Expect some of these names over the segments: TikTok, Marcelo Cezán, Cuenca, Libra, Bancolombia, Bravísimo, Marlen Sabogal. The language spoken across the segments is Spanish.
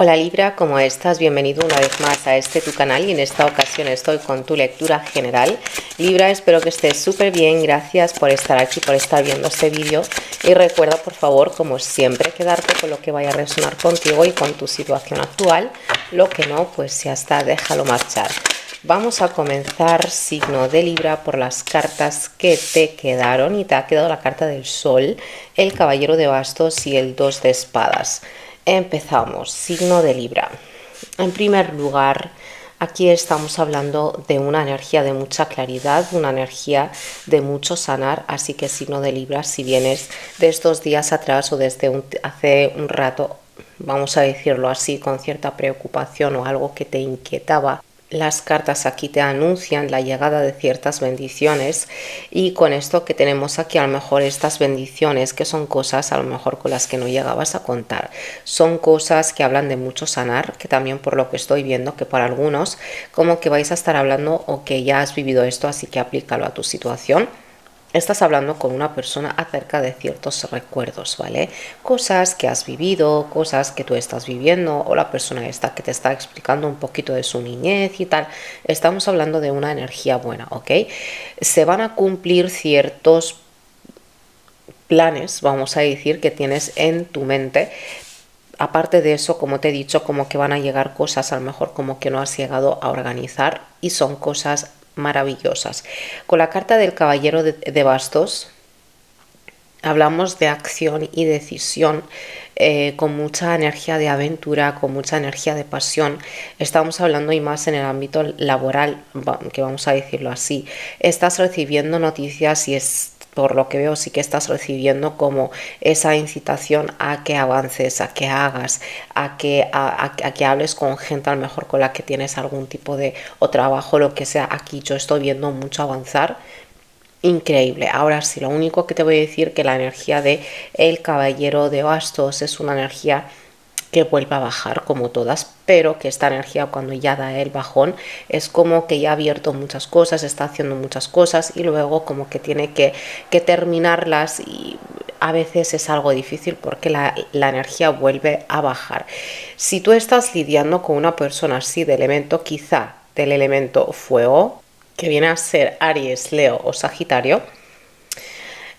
Hola Libra, ¿cómo estás? Bienvenido una vez más a este tu canal y en esta ocasión estoy con tu lectura general. Libra, espero que estés súper bien, gracias por estar aquí, por estar viendo este vídeo y recuerda por favor, como siempre, quedarte con lo que vaya a resonar contigo y con tu situación actual, lo que no, pues ya está, déjalo marchar. Vamos a comenzar signo de Libra por las cartas que te quedaron y te ha quedado la carta del Sol, el Caballero de Bastos y el 2 de Espadas. Empezamos, signo de Libra. En primer lugar, aquí estamos hablando de una energía de mucha claridad, una energía de mucho sanar, así que signo de Libra, si vienes de estos días atrás o desde hace un rato, vamos a decirlo así, con cierta preocupación o algo que te inquietaba, las cartas aquí te anuncian la llegada de ciertas bendiciones y con esto que tenemos aquí a lo mejor estas bendiciones que son cosas a lo mejor con las que no llegabas a contar. Son cosas que hablan de mucho sanar, que también por lo que estoy viendo que para algunos como que vais a estar hablando o que ya has vivido esto, así que aplícalo a tu situación. Estás hablando con una persona acerca de ciertos recuerdos, ¿vale? Cosas que has vivido, cosas que tú estás viviendo o la persona esta que te está explicando un poquito de su niñez y tal. Estamos hablando de una energía buena, ¿ok? Se van a cumplir ciertos planes, vamos a decir, que tienes en tu mente. Aparte de eso, como te he dicho, como que van a llegar cosas a lo mejor como que no has llegado a organizar y son cosas maravillosas. Con la carta del Caballero de Bastos hablamos de acción y decisión, con mucha energía de aventura, con mucha energía de pasión. Estamos hablando y más en el ámbito laboral, que vamos a decirlo así. Estás recibiendo noticias y es por lo que veo sí que estás recibiendo como esa incitación a que avances, a que hagas, a que hables con gente a lo mejor con la que tienes algún tipo de o trabajo, lo que sea. Aquí yo estoy viendo mucho avanzar. Increíble. Ahora sí, lo único que te voy a decir es que la energía de el Caballero de Bastos es una energía que vuelva a bajar como todas, pero que esta energía cuando ya da el bajón es como que ya ha abierto muchas cosas, está haciendo muchas cosas y luego como que tiene que terminarlas y a veces es algo difícil porque la energía vuelve a bajar. Si tú estás lidiando con una persona así de elemento, quizá del elemento fuego, que viene a ser Aries, Leo o Sagitario,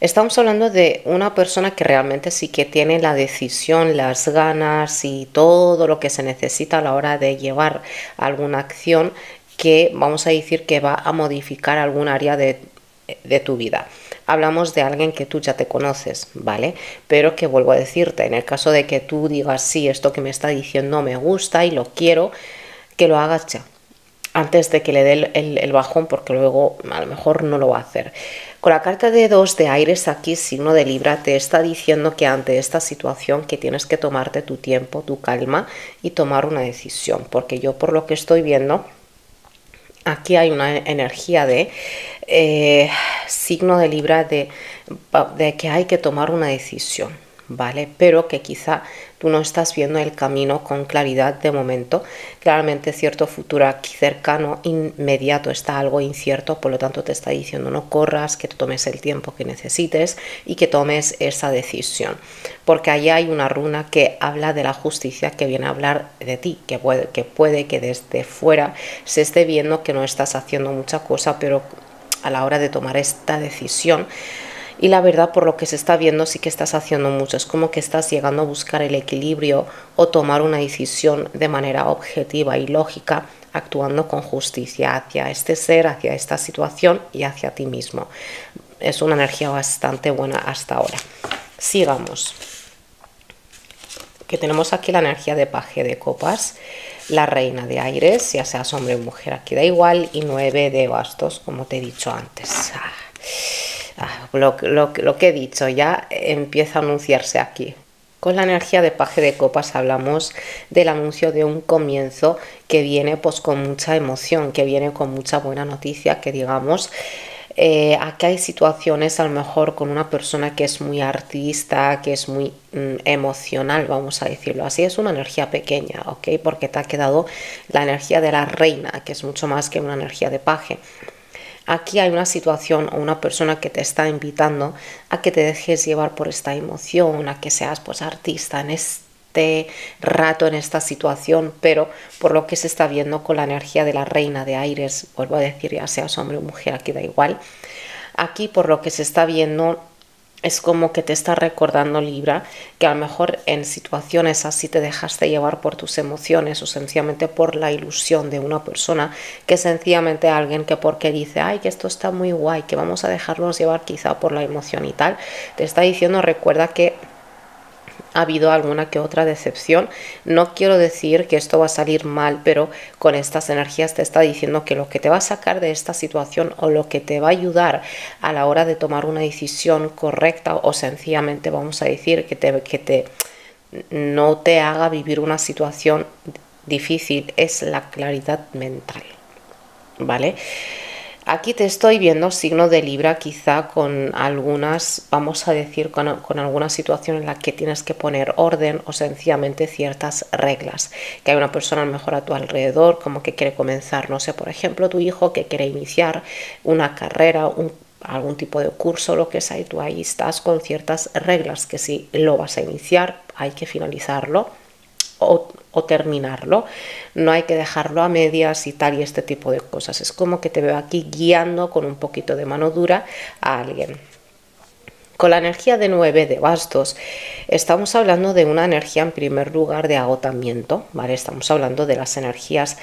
estamos hablando de una persona que realmente sí que tiene la decisión, las ganas y todo lo que se necesita a la hora de llevar alguna acción que vamos a decir que va a modificar algún área de tu vida. Hablamos de alguien que tú ya te conoces, ¿vale? Pero que vuelvo a decirte, en el caso de que tú digas, sí, esto que me está diciendo me gusta y lo quiero, que lo hagas ya, antes de que le dé el bajón, porque luego a lo mejor no lo va a hacer. Con la carta de 2 de Aires aquí, signo de Libra, te está diciendo que ante esta situación que tienes que tomarte tu tiempo, tu calma y tomar una decisión, porque yo por lo que estoy viendo, aquí hay una energía de signo de Libra de que hay que tomar una decisión, ¿vale? Pero que quizá tú no estás viendo el camino con claridad de momento. Claramente cierto futuro aquí cercano, inmediato, está algo incierto, por lo tanto te está diciendo no corras, que te tomes el tiempo que necesites y que tomes esa decisión. Porque allá hay una runa que habla de la justicia, que viene a hablar de ti, que puede que desde fuera se esté viendo que no estás haciendo mucha cosa, pero a la hora de tomar esta decisión, y la verdad, por lo que se está viendo, sí que estás haciendo mucho. Es como que estás llegando a buscar el equilibrio o tomar una decisión de manera objetiva y lógica, actuando con justicia hacia este ser, hacia esta situación y hacia ti mismo. Es una energía bastante buena hasta ahora. Sigamos. Que tenemos aquí la energía de Paje de Copas, la Reina de Aires, ya seas hombre o mujer, aquí da igual, y 9 de Bastos, como te he dicho antes. Lo que he dicho ya empieza a anunciarse aquí. Con la energía de Paje de Copas hablamos del anuncio de un comienzo que viene pues con mucha emoción, que viene con mucha buena noticia, que digamos. Acá hay situaciones a lo mejor con una persona que es muy artista, que es muy emocional, vamos a decirlo así. Es una energía pequeña, ¿ok? Porque te ha quedado la energía de la reina, que es mucho más que una energía de paje. Aquí hay una situación o una persona que te está invitando a que te dejes llevar por esta emoción, a que seas pues artista en este rato en esta situación, pero por lo que se está viendo con la energía de la reina de aires, vuelvo a decir, ya seas hombre o mujer, aquí da igual, aquí por lo que se está viendo es como que te está recordando, Libra, que a lo mejor en situaciones así te dejaste llevar por tus emociones o sencillamente por la ilusión de una persona, que sencillamente alguien que porque dice, ay, que esto está muy guay, que vamos a dejarnos llevar quizá por la emoción y tal, te está diciendo, recuerda que ha habido alguna que otra decepción. No quiero decir que esto va a salir mal, pero con estas energías te está diciendo que lo que te va a sacar de esta situación o lo que te va a ayudar a la hora de tomar una decisión correcta, o sencillamente vamos a decir que no te haga vivir una situación difícil, es la claridad mental, ¿vale? Aquí te estoy viendo signo de Libra, quizá con algunas, vamos a decir, con alguna situación en la que tienes que poner orden o sencillamente ciertas reglas. Que hay una persona mejor a tu alrededor, como que quiere comenzar, no sé, por ejemplo, tu hijo que quiere iniciar una carrera, algún tipo de curso, lo que sea, y tú ahí estás con ciertas reglas, que si lo vas a iniciar, hay que finalizarlo o terminarlo, no hay que dejarlo a medias y tal, y este tipo de cosas. Es como que te veo aquí guiando con un poquito de mano dura a alguien. Con la energía de 9 de bastos estamos hablando de una energía en primer lugar de agotamiento, ¿vale? Estamos hablando de las energías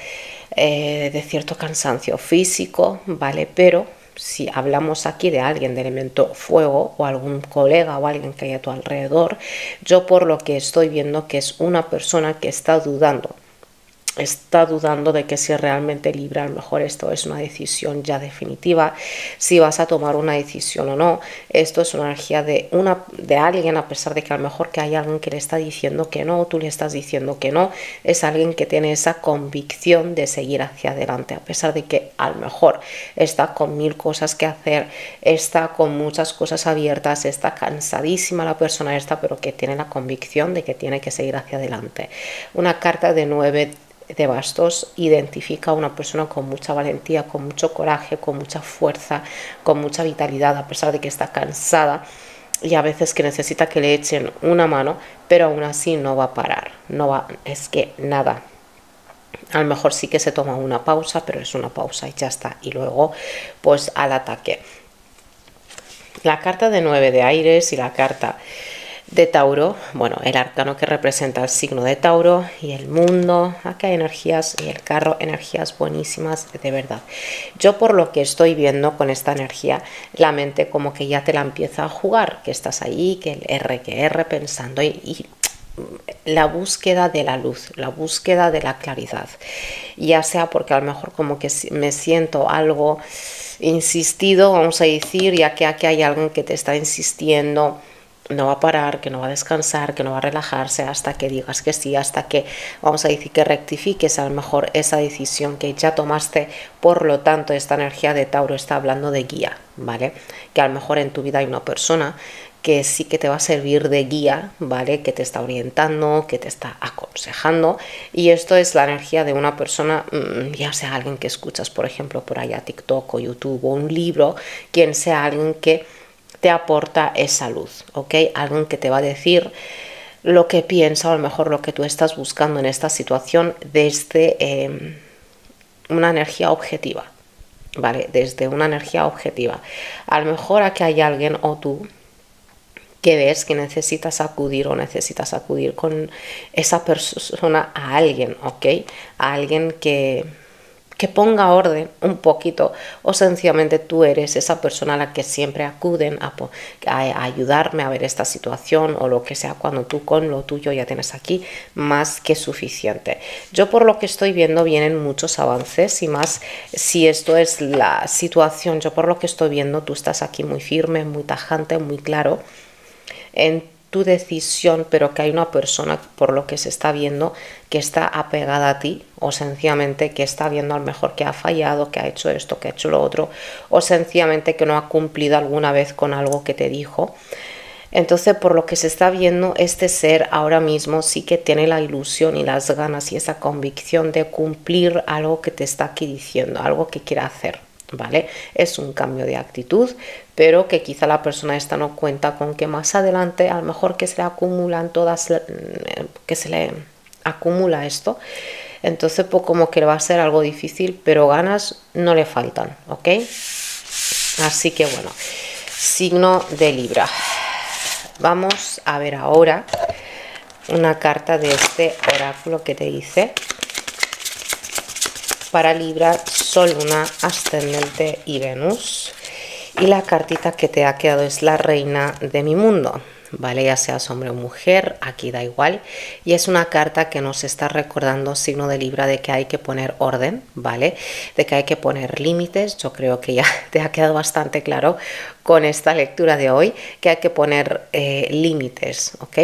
de cierto cansancio físico, ¿vale? Pero si hablamos aquí de alguien de elemento fuego o algún colega o alguien que hay a tu alrededor, yo por lo que estoy viendo que es una persona que está dudando de que si realmente Libra, a lo mejor esto es una decisión ya definitiva, si vas a tomar una decisión o no. Esto es una energía de alguien, a pesar de que a lo mejor que hay alguien que le está diciendo que no, tú le estás diciendo que no, es alguien que tiene esa convicción de seguir hacia adelante, a pesar de que a lo mejor está con 1000 cosas que hacer, está con muchas cosas abiertas, está cansadísima la persona esta, pero que tiene la convicción de que tiene que seguir hacia adelante. Una carta de 9 de bastos identifica a una persona con mucha valentía, con mucho coraje, con mucha fuerza, con mucha vitalidad, a pesar de que está cansada y a veces que necesita que le echen una mano, pero aún así no va a parar, no va, es que nada. A lo mejor sí que se toma una pausa, pero es una pausa y ya está, y luego pues al ataque. La carta de 9 de aires y la carta de Tauro, bueno, el arcano que representa el signo de Tauro y el mundo, acá hay energías y el carro, energías buenísimas, de verdad. Yo por lo que estoy viendo con esta energía, la mente como que ya te la empieza a jugar, que estás ahí, que el RQR pensando y la búsqueda de la luz, la búsqueda de la claridad, ya sea porque a lo mejor como que me siento algo insistido, vamos a decir, ya que aquí hay alguien que te está insistiendo, no va a parar, que no va a descansar, que no va a relajarse hasta que digas que sí, hasta que, vamos a decir, que rectifiques a lo mejor esa decisión que ya tomaste. Por lo tanto, esta energía de Tauro está hablando de guía, ¿vale? Que a lo mejor en tu vida hay una persona que sí que te va a servir de guía, ¿vale? Que te está orientando, que te está aconsejando, y esto es la energía de una persona, ya sea alguien que escuchas, por ejemplo, por allá TikTok o YouTube o un libro, quien sea alguien que te aporta esa luz, ¿ok? Alguien que te va a decir lo que piensa o a lo mejor lo que tú estás buscando en esta situación desde una energía objetiva, ¿vale? Desde una energía objetiva. A lo mejor aquí hay alguien o tú que ves que necesitas acudir o necesitas acudir con esa persona a alguien, ¿ok? A alguien que ponga orden un poquito, o sencillamente tú eres esa persona a la que siempre acuden a ayudarme a ver esta situación o lo que sea, cuando tú con lo tuyo ya tienes aquí más que suficiente. Yo por lo que estoy viendo vienen muchos avances, y más si esto es la situación. Yo por lo que estoy viendo tú estás aquí muy firme, muy tajante, muy claro en tu decisión, pero que hay una persona por lo que se está viendo que está apegada a ti, o sencillamente que está viendo a lo mejor que ha fallado, que ha hecho esto, que ha hecho lo otro, o sencillamente que no ha cumplido alguna vez con algo que te dijo. Entonces, por lo que se está viendo, este ser ahora mismo sí que tiene la ilusión y las ganas y esa convicción de cumplir algo que te está aquí diciendo, algo que quiere hacer, ¿vale? Es un cambio de actitud, pero que quizá la persona esta no cuenta con que más adelante, a lo mejor que se le acumulan todas, que se le acumula esto, entonces pues como que va a ser algo difícil, pero ganas no le faltan, ¿ok? Así que bueno, signo de Libra. Vamos a ver ahora una carta de este oráculo que te dice para Libra, Sol, Luna, Ascendente y Venus. Y la cartita que te ha quedado es la Reina de mi mundo, ¿vale? Ya seas hombre o mujer, aquí da igual. Y es una carta que nos está recordando, signo de Libra, de que hay que poner orden, ¿vale? De que hay que poner límites. Yo creo que ya te ha quedado bastante claro con esta lectura de hoy, que hay que poner límites, ¿ok?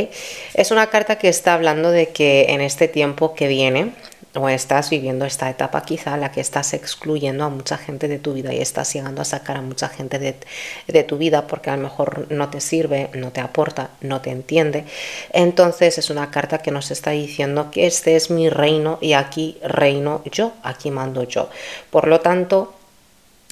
Es una carta que está hablando de que en este tiempo que viene, o estás viviendo esta etapa quizá, la que estás excluyendo a mucha gente de tu vida y estás llegando a sacar a mucha gente de tu vida porque a lo mejor no te sirve, no te aporta, no te entiende. Entonces es una carta que nos está diciendo que este es mi reino y aquí reino yo, aquí mando yo. Por lo tanto,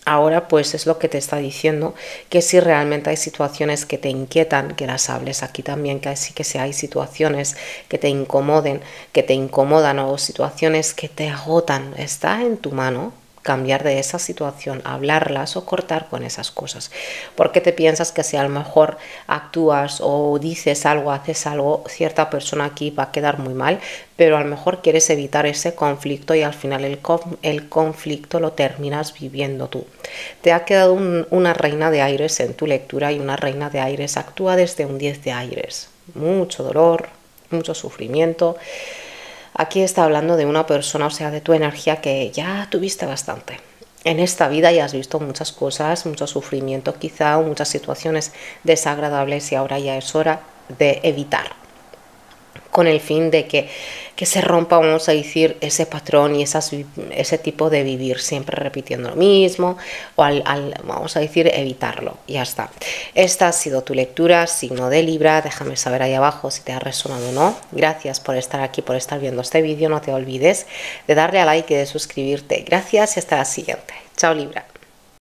ahora pues es lo que te está diciendo, que si realmente hay situaciones que te inquietan, que las hables aquí también, que sí que si hay situaciones que te incomoden, que te incomodan o situaciones que te agotan, está en tu mano cambiar de esa situación, hablarlas o cortar con esas cosas. Porque te piensas que si a lo mejor actúas o dices algo, haces algo, cierta persona aquí va a quedar muy mal, pero a lo mejor quieres evitar ese conflicto y al final el conflicto lo terminas viviendo tú. Te ha quedado una reina de aires en tu lectura, y una reina de aires actúa desde un 10 de aires. Mucho dolor, mucho sufrimiento. Aquí está hablando de una persona, o sea, de tu energía que ya tuviste bastante. En esta vida ya has visto muchas cosas, mucho sufrimiento quizá, muchas situaciones desagradables, y ahora ya es hora de evitar. Con el fin de que se rompa, vamos a decir, ese patrón y ese tipo de vivir siempre repitiendo lo mismo, o vamos a decir, evitarlo. Ya está. Esta ha sido tu lectura, signo de Libra. Déjame saber ahí abajo si te ha resonado o no. Gracias por estar aquí, por estar viendo este vídeo. No te olvides de darle a like y de suscribirte. Gracias y hasta la siguiente. Chao, Libra.